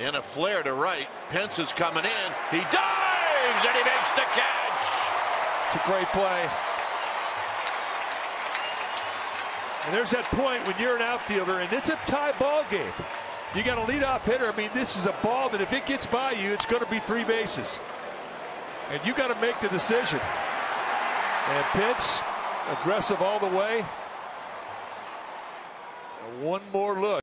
And a flare to right. Pence is coming in. He dives, and he makes the catch. It's a great play. And there's that point when you're an outfielder, and it's a tie ball game. You got a leadoff hitter. I mean, this is a ball that if it gets by you, it's going to be three bases. And you got to make the decision. And Pence, aggressive all the way. And one more look.